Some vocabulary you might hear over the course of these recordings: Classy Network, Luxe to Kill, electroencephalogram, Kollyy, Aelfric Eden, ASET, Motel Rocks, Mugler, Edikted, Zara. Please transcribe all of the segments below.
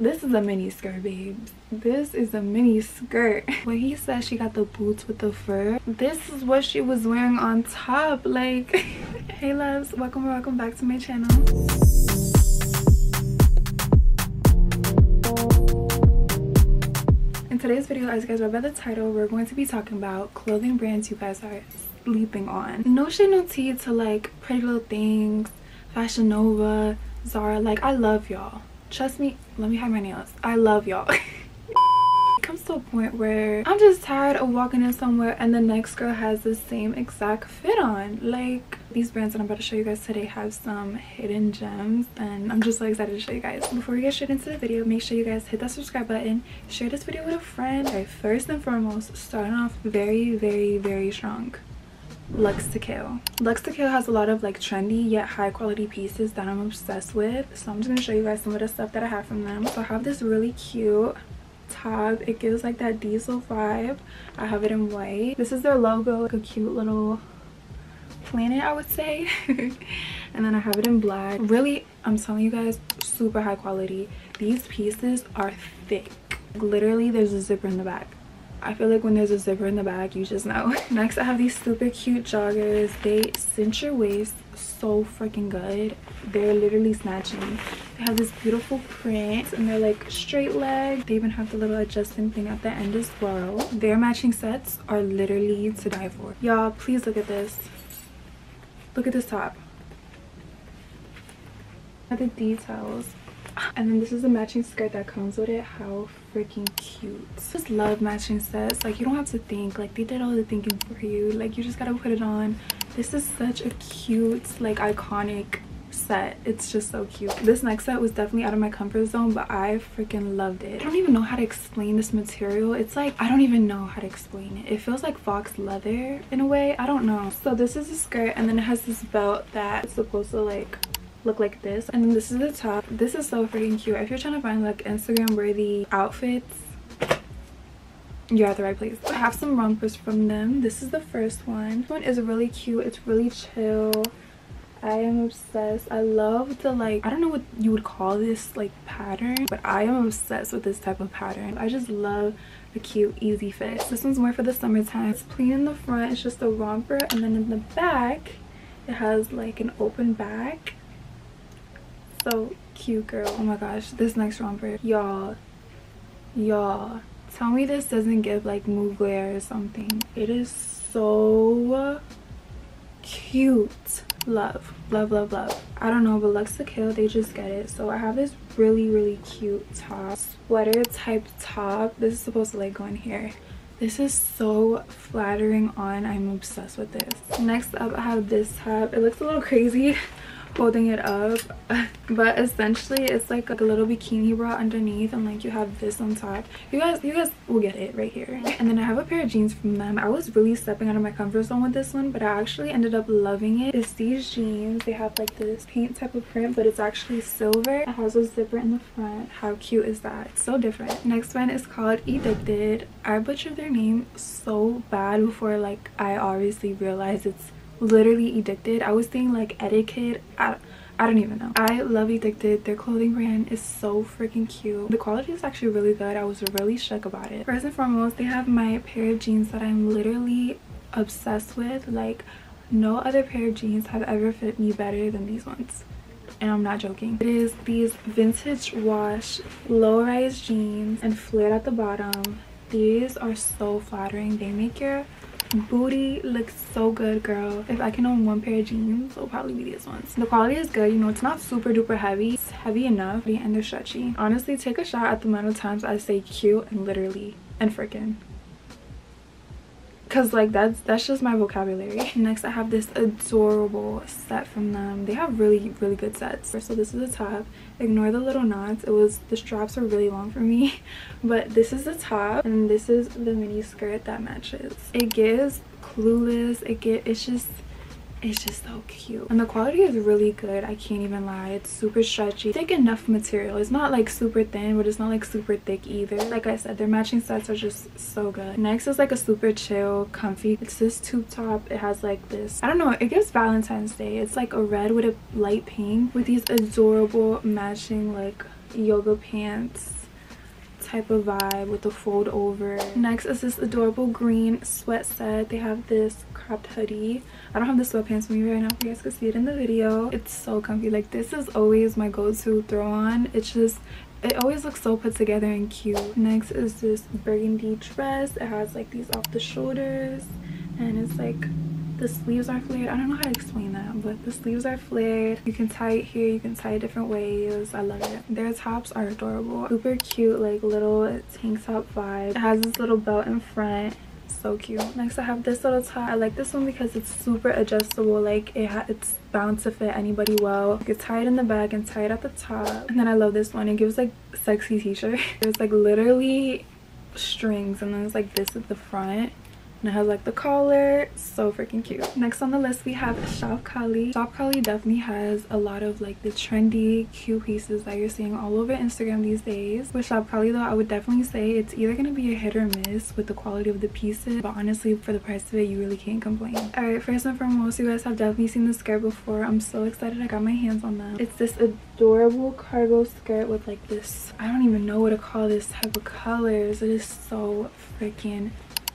This is a mini skirt, babes. This is a mini skirt. When he said she got the boots with the fur, this is what she was wearing on top. Like, hey loves, welcome or welcome back to my channel. In today's video, as you guys read by the title, we're going to be talking about clothing brands you guys are sleeping on. No shade, no tea to like Pretty Little Things, Fashion Nova, Zara. Like, I love y'all. Trust me, let me hide my nails. I love y'all. It comes to a point where I'm just tired of walking in somewhere and the next girl has the same exact fit on. Like, these brands that I'm about to show you guys today have some hidden gems, and I'm just so excited to show you guys. Before we get straight into the video, make sure you guys hit that subscribe button, share this video with a friend. Alright, first and foremost, starting off very, very, very strong. Luxe to Kill. Luxe to Kill has a lot of like trendy yet high quality pieces that I'm obsessed with, so I'm just gonna show you guys some of the stuff that I have from them. So I have this really cute top. It gives like that diesel vibe. I have it in white. This is their logo, like a cute little planet, I would say. And then I have it in black. Really, I'm telling you guys, super high quality. These pieces are thick. Like, literally there's a zipper in the back. I feel like when there's a zipper in the back, you just know. Next, I have these super cute joggers. They cinch your waist so freaking good. They're literally snatching. They have this beautiful print and they're like straight leg. They even have the little adjusting thing at the end as well. Their matching sets are literally to die for. Y'all, please look at this. Look at this top. Look at the details. And then this is the matching skirt that comes with it. How freaking cute. Just love matching sets. Like, you don't have to think. Like, they did all the thinking for you. Like, you just gotta put it on. This is such a cute, like, iconic set. It's just so cute. This next set was definitely out of my comfort zone, but I freaking loved it. I don't even know how to explain this material. It's like, I don't even know how to explain it. It feels like fox leather in a way. I don't know. So this is the skirt, and then it has this belt that's supposed to like look like this, and then this is the top. This is so freaking cute. If you're trying to find like Instagram worthy outfits, you're at the right place. I have some rompers from them. This is the first one. This one is really cute. It's really chill. I am obsessed. I love the, like, I don't know what you would call this, like, pattern, but I am obsessed with this type of pattern. I just love the cute easy fit. This one's more for the summertime. It's plain in the front. It's just a romper, and then in the back it has like an open back. So cute, girl. Oh my gosh, this next romper, y'all, tell me this doesn't give like Mugler or something. It is so cute. Love. I don't know, but Luxe to Kill, they just get it. So I have this really cute top, sweater type top. This is supposed to like go in here. This is so flattering on. I'm obsessed with this. Next up, I have this top. It looks a little crazy holding it up, but essentially it's like a little bikini bra underneath, and like you have this on top. You guys will get it right here. And then I have a pair of jeans from them. I was really stepping out of my comfort zone with this one, but I actually ended up loving it. It's these jeans. They have like this paint type of print, but it's actually silver. It has a zipper in the front. How cute is that? It's so different. Next one is called Edikted. I butchered their name so bad before, like, I obviously realized it's literally Edikted. I was saying like Etiquette. I don't even know. I love Edikted. Their clothing brand is so freaking cute. The quality is actually really good. I was really shook about it. First and foremost, they have my pair of jeans that I'm literally obsessed with. Like, no other pair of jeans have ever fit me better than these ones, and I'm not joking. It is these vintage wash low-rise jeans and flared at the bottom. These are so flattering. They make your booty looks so good, girl. If I can own one pair of jeans, it'll probably be these ones. The quality is good, you know. It's not super duper heavy. It's heavy enough, and they're stretchy. Honestly, take a shot at the amount of times I say cute and literally and freaking, because like that's just my vocabulary. Next, I have this adorable set from them. They have really good sets. So this is the top. Ignore the little knots. It was, the straps were really long for me, but this is the top, and this is the mini skirt that matches. It gives Clueless. It's just so cute, and the quality is really good. I can't even lie. It's super stretchy, thick enough material. It's not like super thin, but it's not like super thick either. Like I said, their matching sets are just so good. Next is like a super chill, comfy. It's this tube top. It has like this, I don't know, it gives Valentine's Day. It's like a red with a light pink with these adorable matching like yoga pants type of vibe with a fold over. Next is this adorable green sweat set. They have this cropped hoodie. I don't have the sweatpants for me right now, if you guys can see it in the video. It's so comfy. Like, this is always my go-to throw on. It's just, it always looks so put together and cute. Next is this burgundy dress. It has like these off the shoulders and it's like the sleeves are flared. I don't know how to explain that, but the sleeves are flared. You can tie it here, you can tie it different ways. I love it. Their tops are adorable, super cute, like little tank top vibe. It has this little belt in front, so cute. Next I have this little top. I like this one because it's super adjustable, like it's bound to fit anybody well. You could tie it in the back and tie it at the top. And then I love this one, it gives like sexy t-shirt. There's like literally strings and then it's like this at the front. And it has like the collar, so freaking cute. Next on the list we have Shop Kollyy. Shop Kollyy definitely has a lot of like the trendy, cute pieces that you're seeing all over Instagram these days. With Shop Kollyy though, I would definitely say it's either gonna be a hit or miss with the quality of the pieces, but honestly for the price of it, you really can't complain. Alright, first and foremost, you guys have definitely seen this skirt before. I'm so excited I got my hands on them. It's this adorable cargo skirt with like this, I don't even know what to call this type of colors. It is so freaking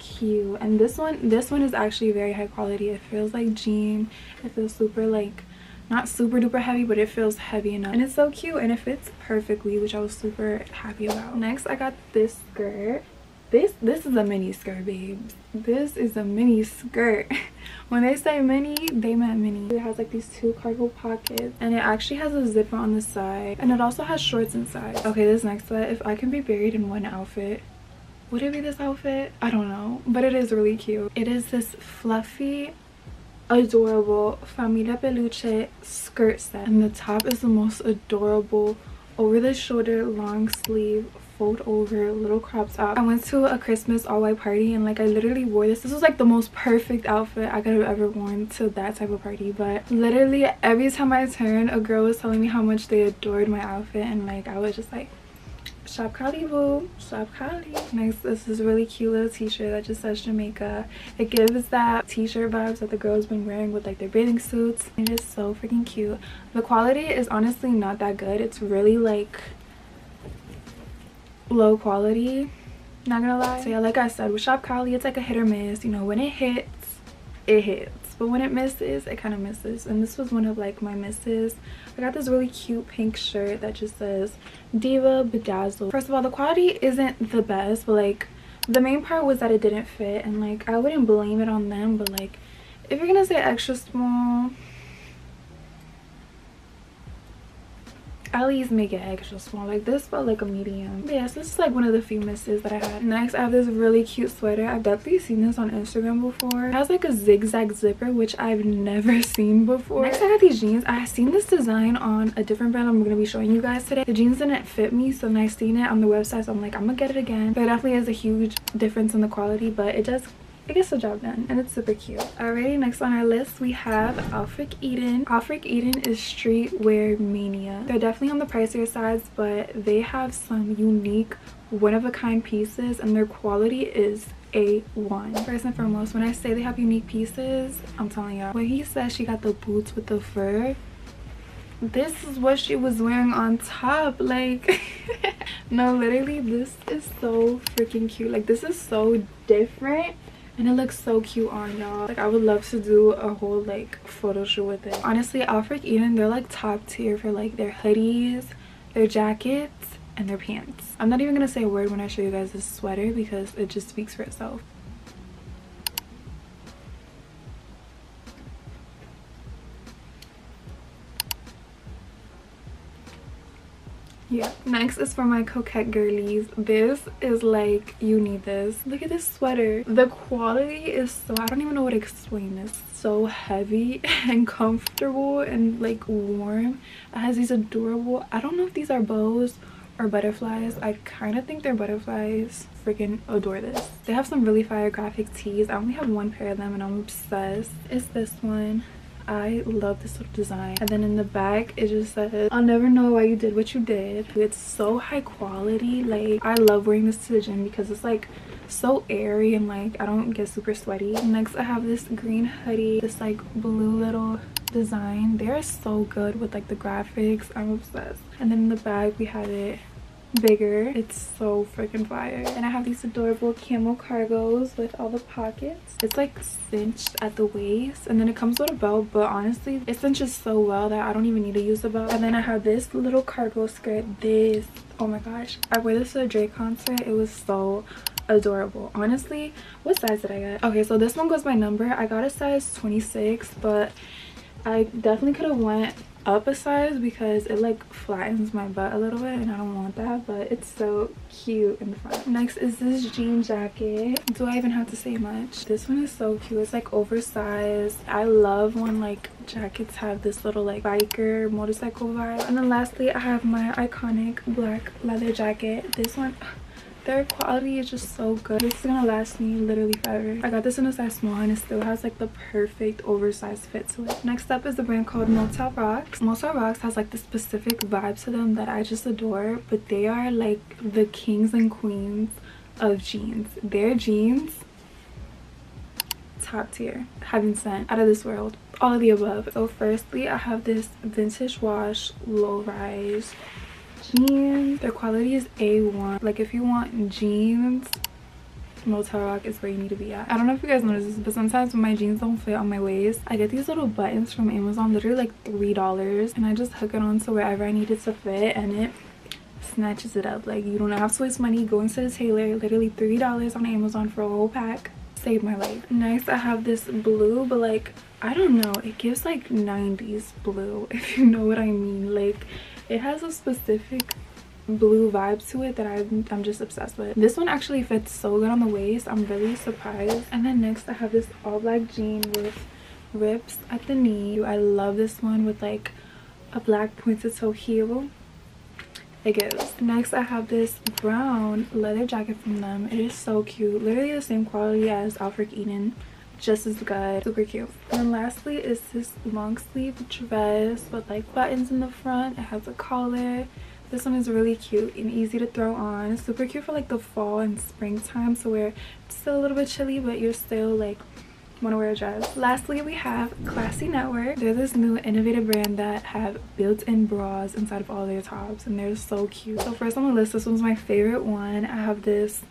cute. And this one is actually very high quality. It feels like jean. It feels super, like, not super duper heavy, but it feels heavy enough, and it's so cute and it fits perfectly, which I was super happy about. Next I got this skirt. This is a mini skirt, babes. This is a mini skirt. When they say mini, they meant mini. It has like these two cargo pockets and it actually has a zipper on the side, and it also has shorts inside. Okay, this next set, if I can be buried in one outfit, would it be this outfit? I don't know, but it is really cute. It is this fluffy, adorable Familia Peluche skirt set, and the top is the most adorable over the shoulder long sleeve fold over little crop top. I went to a Christmas all-white party and like I literally wore this. This was like the most perfect outfit I could have ever worn to that type of party, but literally every time I turned, a girl was telling me how much they adored my outfit, and like I was just like, Shop Kollyy, boo. Shop Kollyy. Next, this is really cute little t-shirt that just says Jamaica. It gives that t-shirt vibes that the girls been wearing with like their bathing suits. It is so freaking cute. The quality is honestly not that good. It's really like low quality, not gonna lie. So yeah, like I said, with Shop Kollyy, it's like a hit or miss. You know, when it hits, it hits. But when it misses, it kind of misses, and this was one of like my misses. I got this really cute pink shirt that just says Diva Bedazzled. First of all, the quality isn't the best, but like the main part was that it didn't fit, and like I wouldn't blame it on them, but like if you're gonna say extra small, at least make it extra small. Like this felt like a medium. But yeah, so this is like one of the few misses that I had. Next I have this really cute sweater. I've definitely seen this on Instagram before. It has like a zigzag zipper, which I've never seen before. Next I got these jeans. I seen this design on a different brand I'm gonna be showing you guys today. The jeans didn't fit me, so then I seen it on the website, so I'm like, I'm gonna get it again. There definitely is a huge difference in the quality, but it does, it gets the job done, and it's super cute. Alrighty, next on our list we have Aelfric Eden. Aelfric Eden is streetwear mania. They're definitely on the pricier sides, but they have some unique, one-of-a-kind pieces, and their quality is A1. First and foremost, when I say they have unique pieces, I'm telling y'all. When he says she got the boots with the fur, this is what she was wearing on top, like no, literally, this is so freaking cute. Like, this is so different. And it looks so cute on, y'all. Like, I would love to do a whole, like, photo shoot with it. Honestly, Aelfric Eden, they're, like, top tier for, like, their hoodies, their jackets, and their pants. I'm not even gonna say a word when I show you guys this sweater because it just speaks for itself. Yeah, next is for my coquette girlies. This is like, you need this. Look at this sweater. The quality is so, I don't even know what to explain this. So heavy and comfortable and like warm. It has these adorable, I don't know if these are bows or butterflies. I kind of think they're butterflies. Freaking adore this. They have some really fire graphic tees. I only have one pair of them and I'm obsessed. It's this one. I love this little design, and then in the back it just says, I'll never know why you did what you did. It's so high quality. Like, I love wearing this to the gym because it's like so airy and like I don't get super sweaty. Next I have this green hoodie, this like blue little design. They are so good with like the graphics. I'm obsessed. And then in the bag we had it bigger. It's so freaking fire. And I have these adorable camo cargos with all the pockets. It's like cinched at the waist, and then it comes with a belt, but honestly it cinches so well that I don't even need to use the belt. And then I have this little cargo skirt. This, oh my gosh, I wear this to a Drake concert. It was so adorable. Honestly, what size did I get? Okay, so this one goes by number. I got a size 26, but I definitely could have went up a size because it like flattens my butt a little bit and I don't want that, but it's so cute in the front. Next is this jean jacket. Do I even have to say much? This one is so cute. It's like oversized. I love when like jackets have this little like biker motorcycle vibe. And then lastly, I have my iconic black leather jacket. This one, their quality is just so good. This is gonna last me literally forever. I got this in a size small and it still has like the perfect oversized fit to it. Next up is the brand called Motel Rocks. Motel Rocks has like this specific vibe to them that I just adore, but they are like the kings and queens of jeans. Their jeans, top tier, heaven sent, out of this world, all of the above. So firstly, I have this vintage wash low rise jeans. Their quality is A1. Like if you want jeans, Motel Rock is where you need to be at. I don't know if you guys notice this, but sometimes when my jeans don't fit on my waist, I get these little buttons from Amazon, literally like $3, and I just hook it on to wherever I need it to fit, and it snatches it up. Like you don't have to waste money going to the tailor. Literally $3 on Amazon for a whole pack. Saved my life. Next, I have this blue, but like I don't know, it gives like 90s blue, if you know what I mean. Like it has a specific blue vibe to it that I'm just obsessed with. This one actually fits so good on the waist. I'm really surprised. And then next I have this all black jean with rips at the knee. I love this one with like a black pointed toe heel. It gives. Next I have this brown leather jacket from them. It is so cute. Literally the same quality as Aelfric Eden. Just as good. Super cute. And lastly is this long sleeve dress with like buttons in the front. It has a collar. This one is really cute and easy to throw on. It's super cute for like the fall and springtime, so where it's still a little bit chilly but you're still like want to wear a dress. Lastly, we have Classy Network. They're this new innovative brand that have built-in bras inside of all their tops, and they're so cute. So first on the list, this one's my favorite one. I have this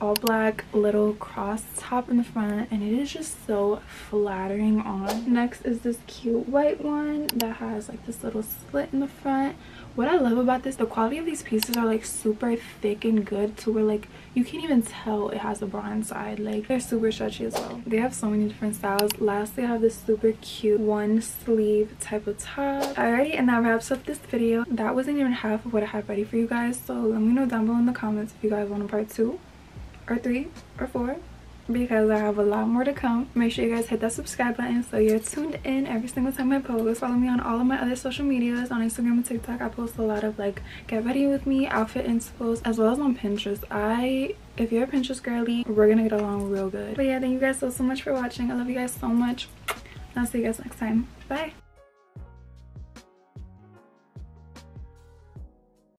all black little cross top in the front, and it is just so flattering on. Next is this cute white one that has like this little slit in the front. What I love about this, the quality of these pieces are like super thick and good to where like you can't even tell it has a bra inside. Like they're super stretchy as well. They have so many different styles. Lastly, I have this super cute one sleeve type of top. Alright, and that wraps up this video. That wasn't even half of what I had ready for you guys, so let me know down below in the comments if you guys want a part 2 or 3 or 4, because I have a lot more to come. Make sure you guys hit that subscribe button so you're tuned in every single time I post. Follow me on all of my other social medias. On Instagram and TikTok, I post a lot of like get ready with me outfit inspo, as well as on Pinterest. If you're a Pinterest girly, we're gonna get along real good. But yeah, thank you guys so much for watching. I love you guys so much, and I'll see you guys next time. Bye.